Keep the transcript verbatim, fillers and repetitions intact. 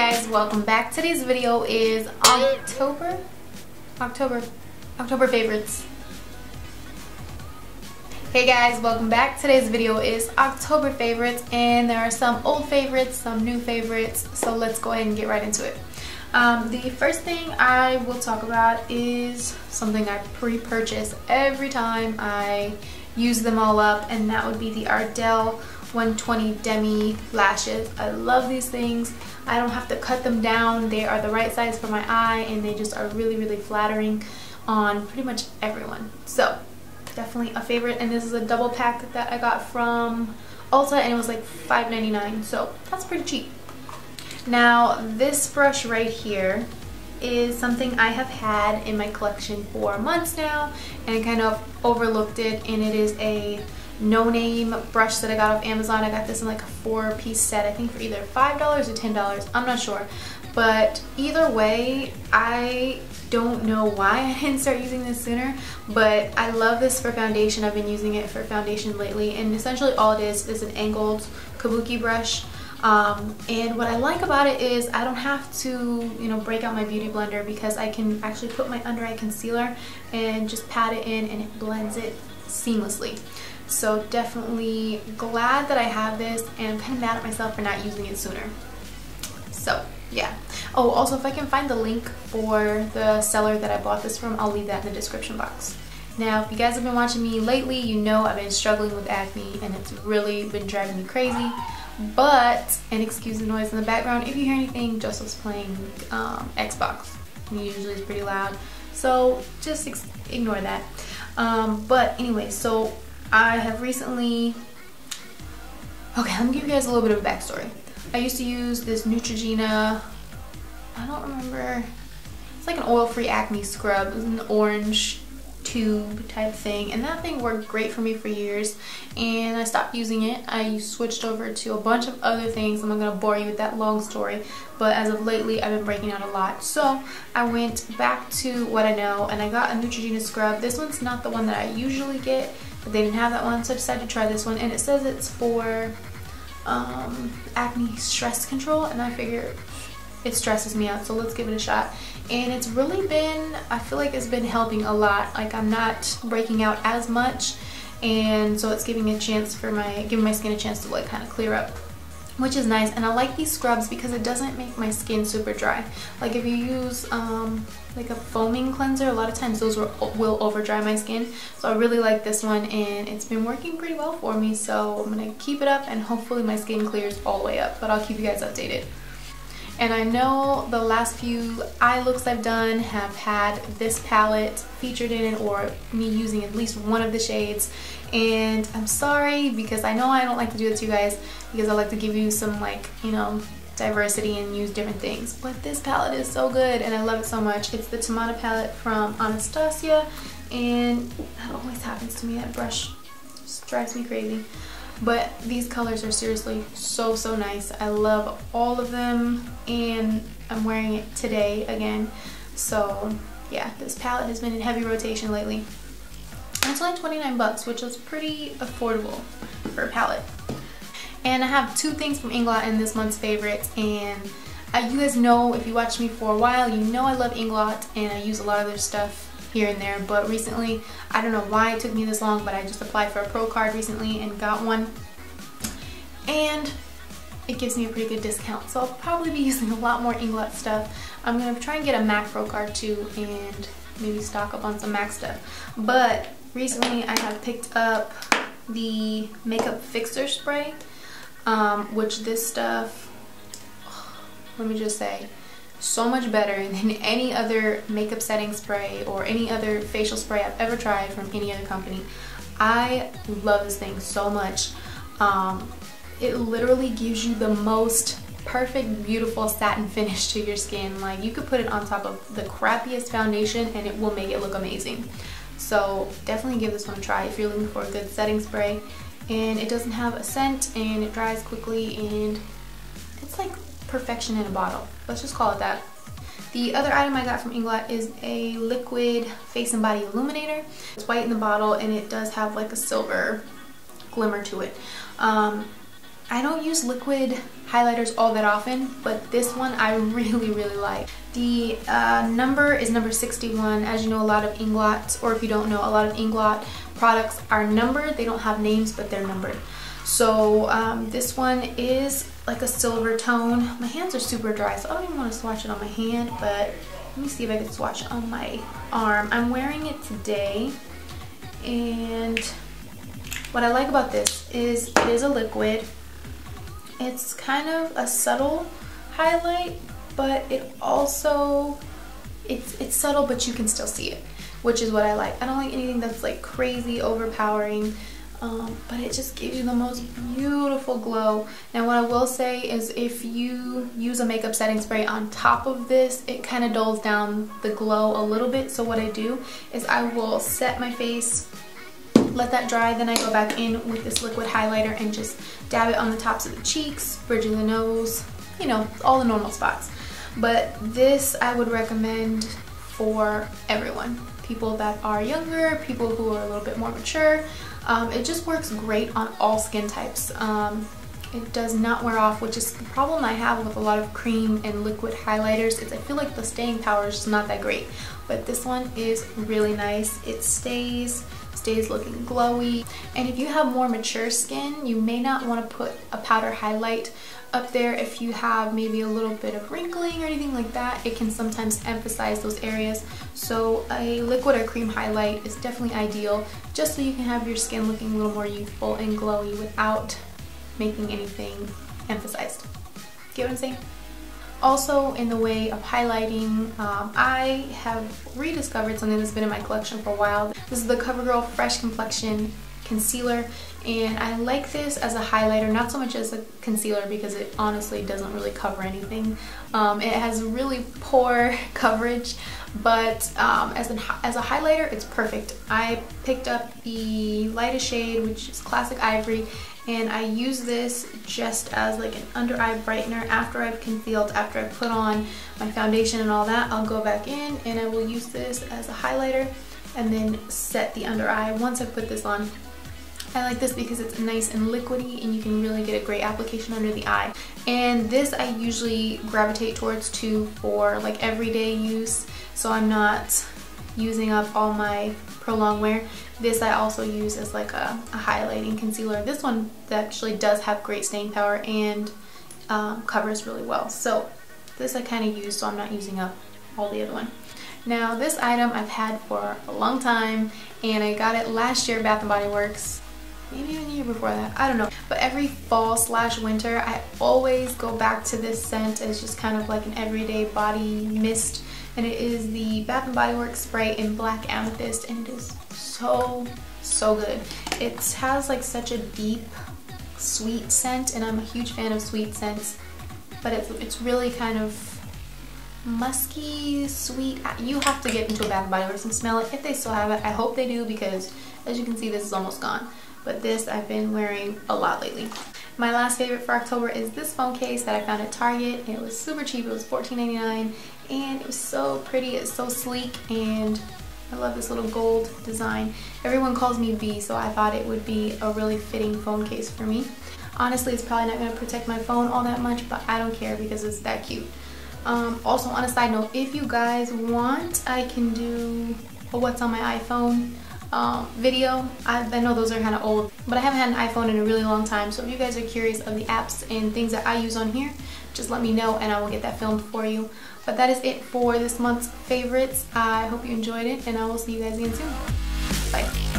guys, welcome back. Today's video is October, October, October favorites. Hey guys, welcome back. Today's video is October favorites, and there are some old favorites, some new favorites, so let's go ahead and get right into it. Um, the first thing I will talk about is something I pre-purchase every time I use them all up, and that would be the Ardell one twenty Demi lashes. I love these things. I don't have to cut them down. They are the right size for my eye, and they just are really, really flattering on pretty much everyone. So definitely a favorite, and this is a double pack that I got from Ulta, and it was like five ninety-nine, so that's pretty cheap. Now this brush right here is something I have had in my collection for months now, and I kind of overlooked it, and it is a no-name brush that I got off Amazon. I got this in like a four-piece set, I think for either five dollars or ten dollars, I'm not sure. But either way, I don't know why I didn't start using this sooner, but I love this for foundation. I've been using it for foundation lately, and essentially all it is is an angled kabuki brush. Um, and what I like about it is I don't have to, you know, break out my beauty blender, because I can actually put my under eye concealer and just pat it in, and it blends it seamlessly. So definitely glad that I have this, and I'm kind of mad at myself for not using it sooner. So yeah. Oh, also, if I can find the link for the seller that I bought this from, I'll leave that in the description box. Now, if you guys have been watching me lately, you know I've been struggling with acne, and it's really been driving me crazy. But, and excuse the noise in the background, if you hear anything, Joseph's playing um, Xbox. He usually is pretty loud, so just ex ignore that. Um, but anyway, so I have recently... Okay, let me give you guys a little bit of a backstory. I used to use this Neutrogena, I don't remember, it's like an oil-free acne scrub. It was an orange tube type thing, and that thing worked great for me for years, and I stopped using it. I switched over to a bunch of other things. I'm not going to bore you with that long story, but as of lately I've been breaking out a lot, so I went back to what I know, and I got a Neutrogena scrub. This one's not the one that I usually get, but they didn't have that one, so I decided to try this one, and it says it's for um, acne stress control, and I figure it stresses me out, so let's give it a shot. And it's really been, I feel like it's been helping a lot. Like, I'm not breaking out as much, and so it's giving a chance for my, giving my skin a chance to like kind of clear up, which is nice. And I like these scrubs because it doesn't make my skin super dry. Like, if you use um, like a foaming cleanser, a lot of times those will, will over dry my skin. So I really like this one, and it's been working pretty well for me. So I'm gonna keep it up, and hopefully my skin clears all the way up, but I'll keep you guys updated. And I know the last few eye looks I've done have had this palette featured in it, or me using at least one of the shades, and I'm sorry, because I know I don't like to do it to you guys, because I like to give you some, like, you know, diversity and use different things, but this palette is so good and I love it so much. It's the Tamada palette from Anastasia, and that always happens to me, that brush just drives me crazy. But these colors are seriously so, so nice. I love all of them, and I'm wearing it today again. So yeah, this palette has been in heavy rotation lately. And it's only twenty-nine bucks, which is pretty affordable for a palette. And I have two things from Inglot in this month's favorites, and I, you guys know, if you watch me for a while, you know I love Inglot, and I use a lot of their stuff here and there, but recently, I don't know why it took me this long, but I just applied for a pro card recently and got one, and it gives me a pretty good discount, so I'll probably be using a lot more Inglot stuff. I'm gonna try and get a Mac pro card too, and maybe stock up on some Mac stuff. But recently I have picked up the makeup fixer spray, um, which this stuff, let me just say, so much better than any other makeup setting spray or any other facial spray I've ever tried from any other company. I love this thing so much. Um, it literally gives you the most perfect, beautiful satin finish to your skin. Like, you could put it on top of the crappiest foundation and it will make it look amazing. So definitely give this one a try if you're looking for a good setting spray. And it doesn't have a scent, and it dries quickly, and it's like perfection in a bottle. Let's just call it that. The other item I got from Inglot is a liquid face and body illuminator. It's white in the bottle, and it does have like a silver glimmer to it. Um, I don't use liquid highlighters all that often, but this one I really, really like. The uh, number is number sixty-one. As you know, a lot of Inglots, or if you don't know, a lot of Inglot products are numbered. They don't have names, but they're numbered. So um, this one is like a silver tone. My hands are super dry, so I don't even want to swatch it on my hand, but let me see if I can swatch it on my arm. I'm wearing it today, and what I like about this is it is a liquid. It's kind of a subtle highlight, but it also, it's, it's subtle, but you can still see it, which is what I like. I don't like anything that's like crazy overpowering, um, but it just gives you the most beautiful glow. Now what I will say is if you use a makeup setting spray on top of this, it kind of dulls down the glow a little bit. So what I do is I will set my face, let that dry, then I go back in with this liquid highlighter and just dab it on the tops of the cheeks, bridging the nose, you know, all the normal spots. But this I would recommend for everyone. People that are younger, people who are a little bit more mature. Um, it just works great on all skin types. Um, it does not wear off, which is the problem I have with a lot of cream and liquid highlighters, is I feel like the staying power is just not that great. But this one is really nice. It stays. Stays looking glowy, and if you have more mature skin, you may not want to put a powder highlight up there. If you have maybe a little bit of wrinkling or anything like that, it can sometimes emphasize those areas, so a liquid or cream highlight is definitely ideal, just so you can have your skin looking a little more youthful and glowy without making anything emphasized. Get what I'm saying? Also, in the way of highlighting, um, I have rediscovered something that's been in my collection for a while. This is the CoverGirl Fresh Complexion Concealer, and I like this as a highlighter, not so much as a concealer, because it honestly doesn't really cover anything. Um, it has really poor coverage, but um, as, an, as a highlighter, it's perfect. I picked up the lightest shade, which is Classic Ivory, and I use this just as like an under eye brightener. After I've concealed, after I put on my foundation and all that, I'll go back in and I will use this as a highlighter and then set the under eye once I put this on. I like this because it's nice and liquidy and you can really get a great application under the eye. And this I usually gravitate towards too for like everyday use, so I'm not using up all my prolonged wear. This I also use as like a, a highlighting concealer. This one actually does have great staying power and um, covers really well. So this I kind of use, so I'm not using up all the other one. Now this item I've had for a long time, and I got it last year at Bath and Body Works. Maybe even a year before that, I don't know. But every fall slash winter, I always go back to this scent as just kind of like an everyday body mist. And it is the Bath and Body Works spray in Black Amethyst, and it is so, so good. It has like such a deep, sweet scent, and I'm a huge fan of sweet scents, but it's, it's really kind of musky, sweet. You have to get into a Bath and Body Works and smell it if they still have it. I hope they do, because as you can see, this is almost gone. But this I've been wearing a lot lately. My last favorite for October is this phone case that I found at Target. It was super cheap, it was fourteen ninety-nine, and it was so pretty, it's so sleek, and I love this little gold design. Everyone calls me B, so I thought it would be a really fitting phone case for me. Honestly, it's probably not going to protect my phone all that much, but I don't care because it's that cute. Um, also, on a side note, if you guys want, I can do a what's on my iPhone Um, video. I, I know those are kind of old, but I haven't had an iPhone in a really long time, so if you guys are curious of the apps and things that I use on here, just let me know and I will get that filmed for you. But that is it for this month's favorites. I hope you enjoyed it, and I will see you guys again soon. Bye.